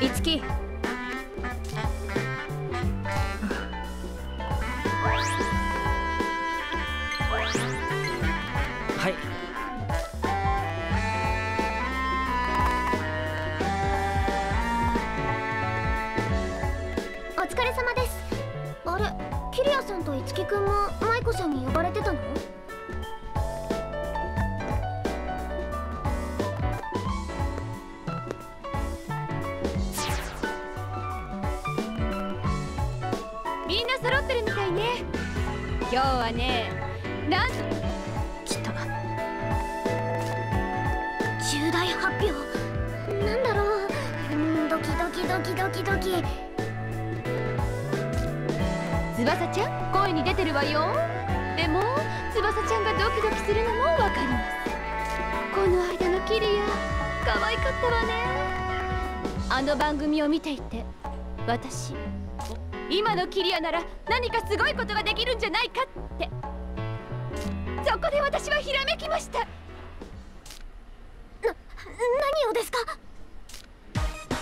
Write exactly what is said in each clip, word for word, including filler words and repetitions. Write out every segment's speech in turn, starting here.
いつき。はい。お疲れ様です。あれ、キリアさんといつきくんもマイコさんに呼ばれてたの？みんな揃ってるみたいね。今日はね、なんとちょっと重大発表なんだろう。うん、ドキドキドキドキドキ。翼ちゃん、声に出てるわよ。でも翼ちゃんがドキドキするのもわかります。この間のキリア、可愛かったわね。あの番組を見ていて、私今のキリアなら何かすごいことができるんじゃないかって、そこで私はひらめきました。な、何をですか？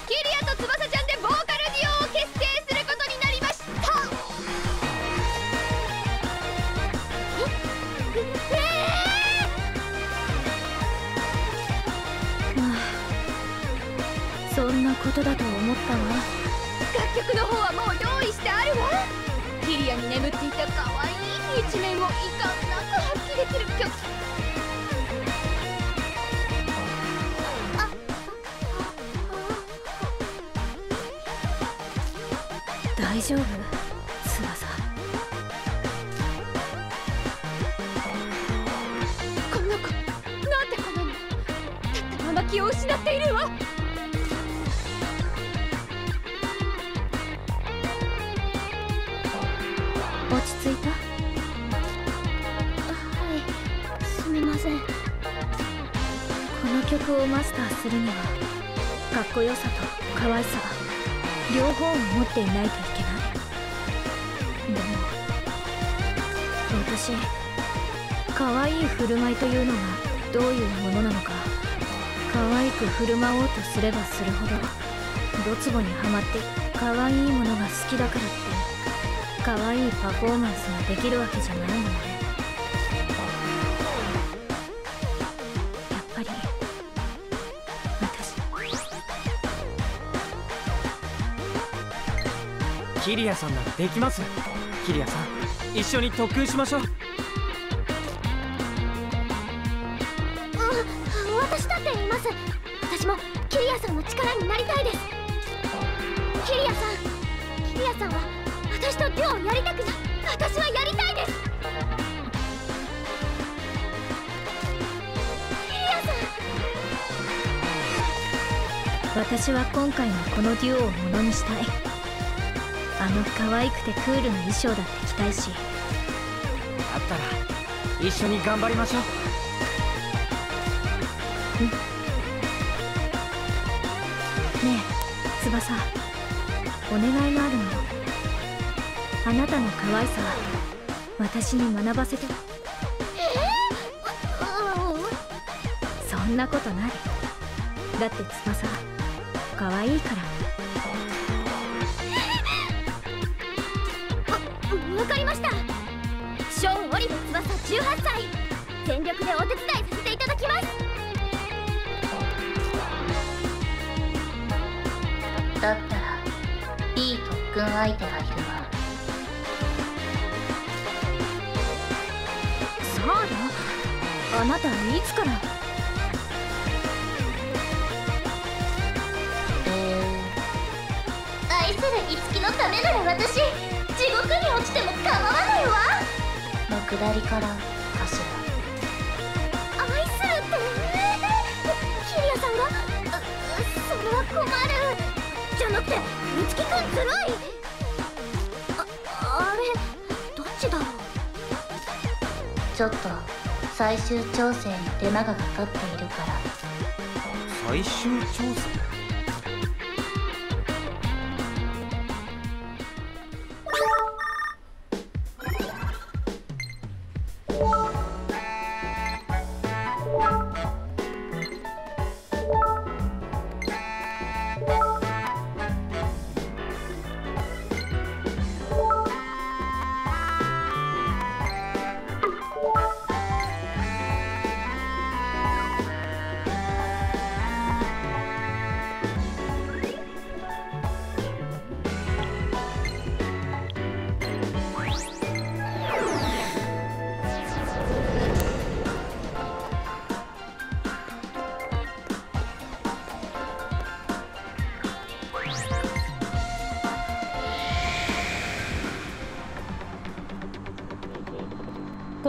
キリアと翼ちゃんでボーカルデュオを結成することになりました。ええー、まあそんなことだと思ったわ。楽曲の方はもう用意してあるわ。キリアに眠っていた可愛い一面を遺憾なく発揮できる曲。あっ、大丈夫翼。この子、なんでこんなに立ったまま気を失っているわ。落ち着いた？はい、すみません。この曲をマスターするには、かっこよさと可愛さ両方を持っていないといけない。でも私、可愛い振る舞いというのがどういうものなのか、可愛く振る舞おうとすればするほどドツボにはまって、可愛いものが好きだからって可愛いパフォーマンスができるわけじゃないのね。やっぱり私。キリアさんならできます。キリアさん、一緒に特訓しましょう。わ、私だっています。私もキリアさんの力になりたいです。キリアさん、キリアさんは私とデュオをやりたくない。私はやりたいです。キリアさん、私は今回のこのデュオをものにしたい。あの可愛くてクールな衣装だって着たいし。だったら一緒に頑張りましょう。うん、ねえ翼、お願いがあるの。あなたの可愛さは私に学ばせて。えー、そんなことない。だって翼、可愛いから。わ、わかりました。ショーン・折部翼じゅうはっさい、全力でお手伝いさせていただきます。だったらいい特訓相手がいるわ。あなた、いつから？愛する樹のためなら私、地獄に落ちても構わないわ。もう下りからかしら。愛するってキリアさんが？それは困る。じゃなくて樹くん、ずるい。あ、あれどっちだろう。ちょっと最終調整に手間がかかっているから。最終調整？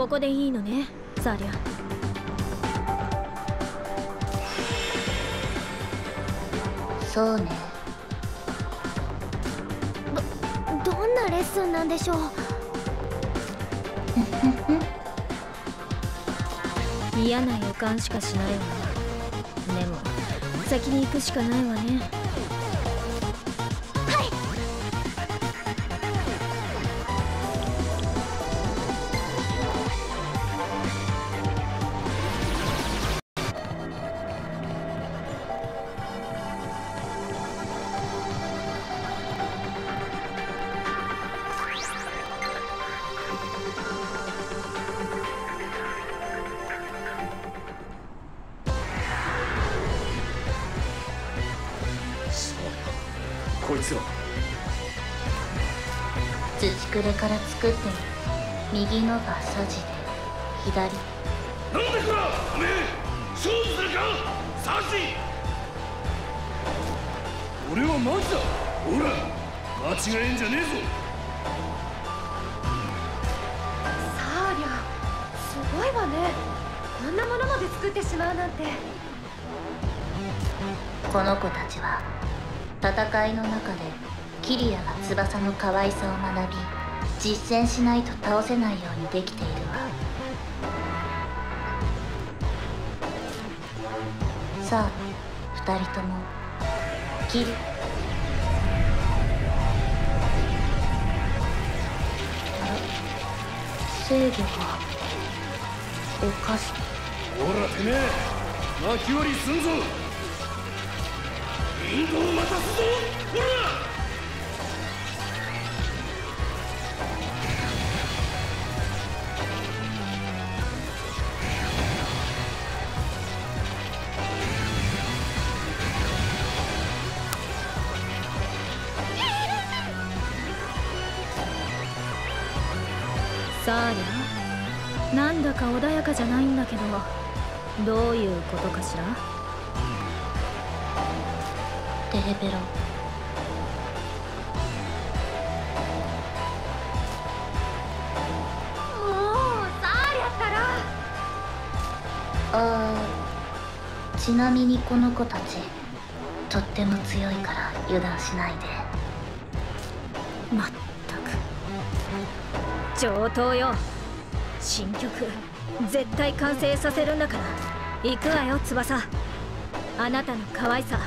ここでいいのね、サリャ。そうね。ど、どんなレッスンなんでしょう。嫌な予感しかしないわ。でも先に行くしかないわね。土くれから作って右のが素地で左。なんでこらおめえ勝負するかサジ。俺はマジだ。ほら間違えんじゃねえぞ。サーリャすごいわね。こんなものまで作ってしまうなんて。この子たちは戦いの中でキリアが翼の可愛さを学び、実践しないと倒せないようにできているわ。さあ、二人ともキリ。制御がおかしい。ほらてめえ、巻き割りすんぞ。リンゴを渡すぞ。ほらサーリャ、なんだか穏やかじゃないんだけど、どういうことかしら。テヘペロ、もうサーリャったら。あー、ちなみにこの子たちとっても強いから油断しないで。まったく上等よ。新曲絶対完成させるんだから行くわよ翼。あなたの可愛さ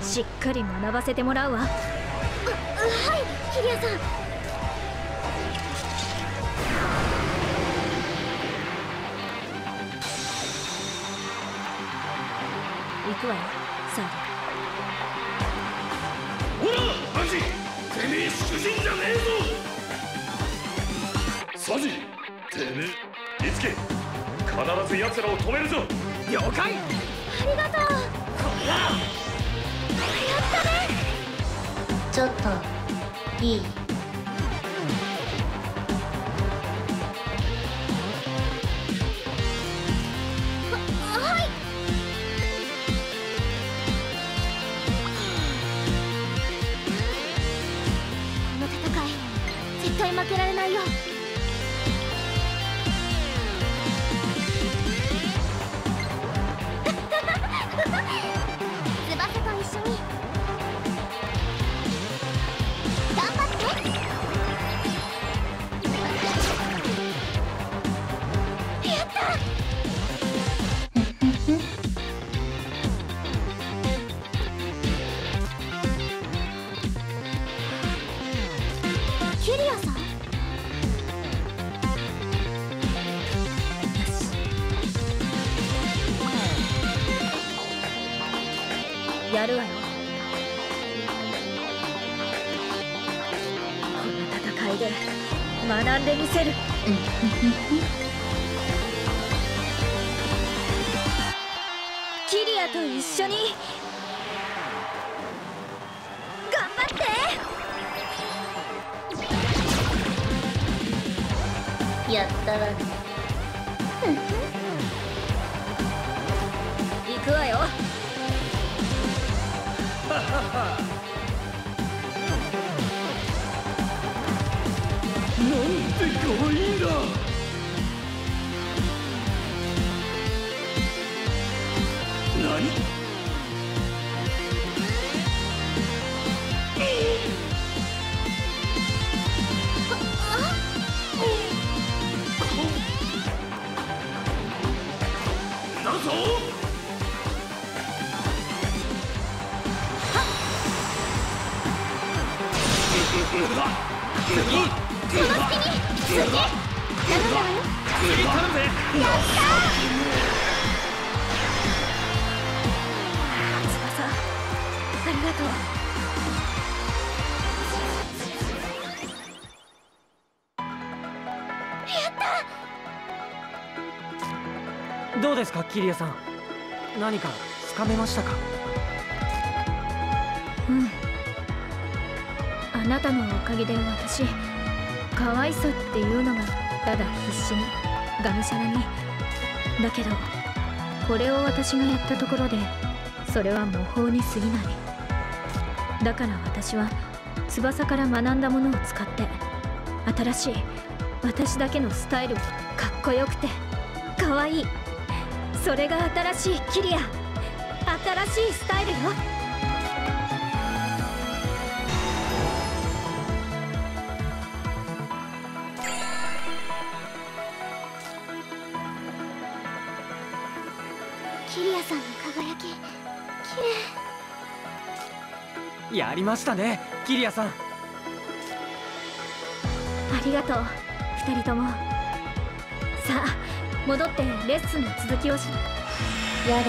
しっかり学ばせてもらうわ。は、はいキリアさん。行くわよサーリャ。ほらマジてめえ主人じゃねえぞ。サジ、てめえ、いつけ、必ず奴らを止めるぞ。了解。ありがとう。こら、やったね。ちょっといい。は、はい。この戦い、絶対負けられないよ。やるわよ。この戦いで学んでみせる。キリアと一緒に頑張って。やったわね。行くわよ。なんてかわいいんだ。とう。どうですかキリエさん、何かつかめましたか？うん。あなたのおかげで私、かわいさっていうのがただ必死にがむしゃらにだけど、これを私がやったところでそれは模倣に過ぎない。だから私は翼から学んだものを使って新しい私だけのスタイルをかっこよくてかわいい、それが新しいキリア、新しいスタイルよ。キリアさんの輝き、きれい。やりましたね、キリアさん。ありがとう、二人とも。さあ。戻ってレッスンの続きをし。やれやれ、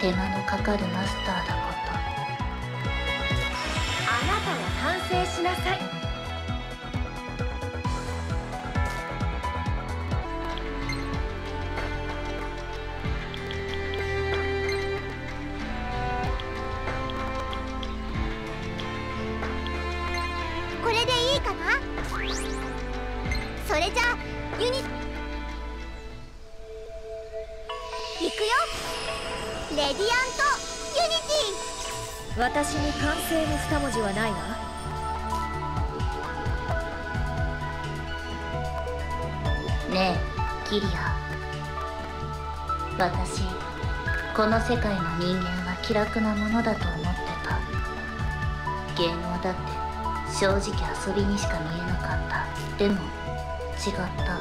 手間のかかるマスターだこと。あなたは反省しなさい。これでいいかな。それじゃあユニッレディアントユニティ。私に完成の二文字はないわ。ねえキリア、私この世界の人間は気楽なものだと思ってた。芸能だって正直遊びにしか見えなかった。でも違った。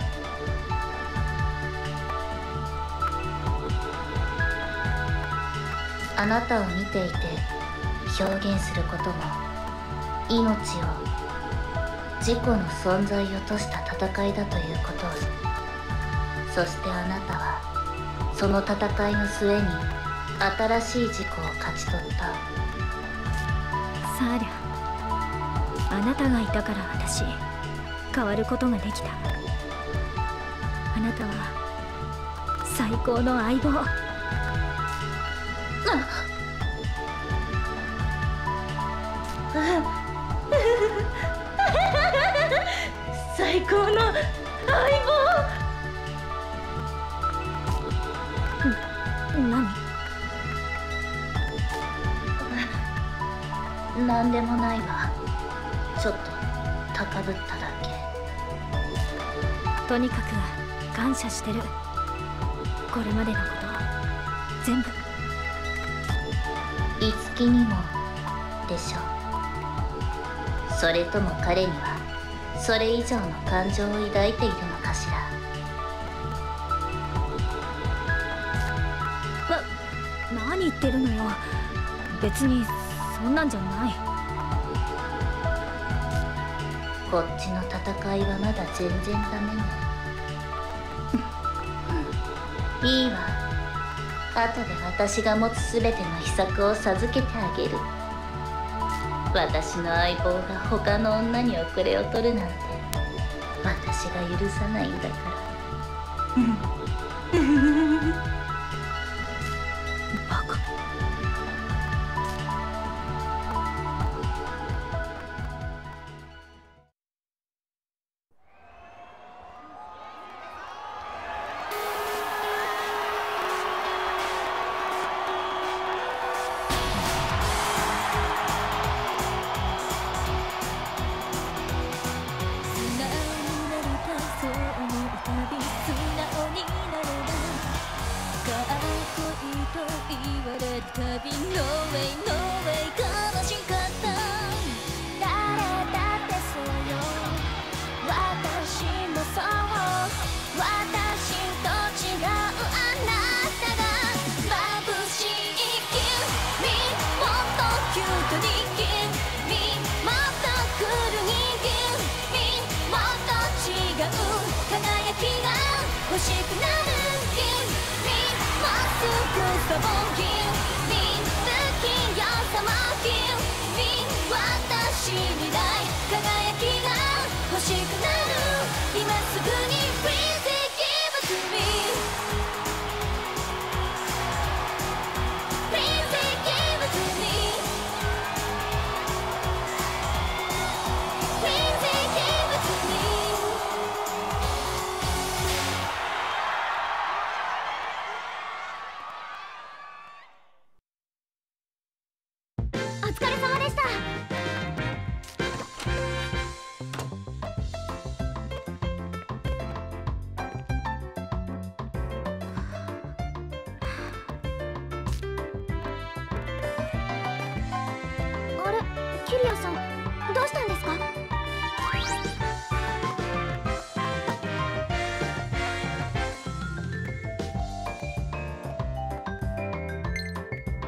あなたを見ていて表現することも、命を自己の存在を落とした戦いだということを。そしてあなたはその戦いの末に新しい自己を勝ち取った。サーリャ、あなたがいたから私変わることができた。あなたは最高の相棒。最高の相棒。な、何？なんでもないわ。ちょっと高ぶっただけ。とにかく感謝してる。これまでのこと全部。いつきにもでしょう。それとも彼にはそれ以上の感情を抱いているのかしら。わ、何言ってるのよ。別にそんなんじゃない。こっちの戦いはまだ全然ダメね。いいわ、後で私が持つすべての秘策を授けてあげる。私の相棒が他の女に遅れを取るなんて私が許さないんだからバカ。「もっとキュートに君もっとく」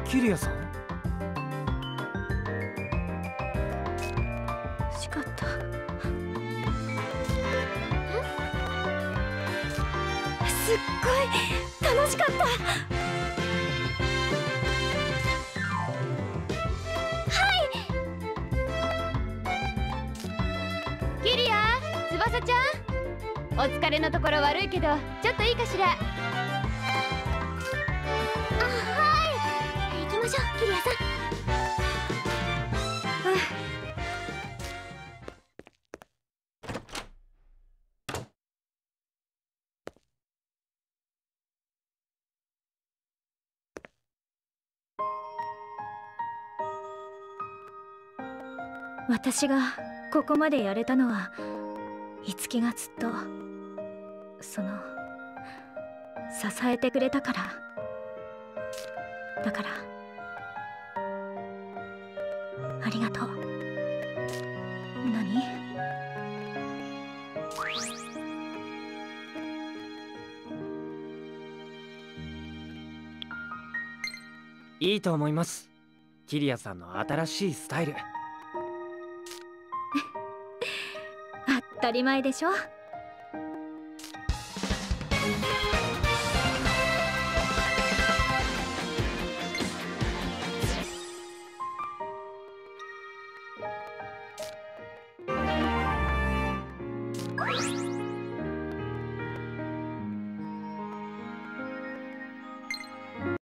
キリアさん、惜しかった。すっごい楽しかった。はい、キリア、翼ちゃん、お疲れのところ悪いけどちょっといいかしら。キリアさん、私がここまでやれたのは樹がずっとその支えてくれたからだから。ありがとう。何？いいと思います。キリアさんの新しいスタイル。当たり前でしょ。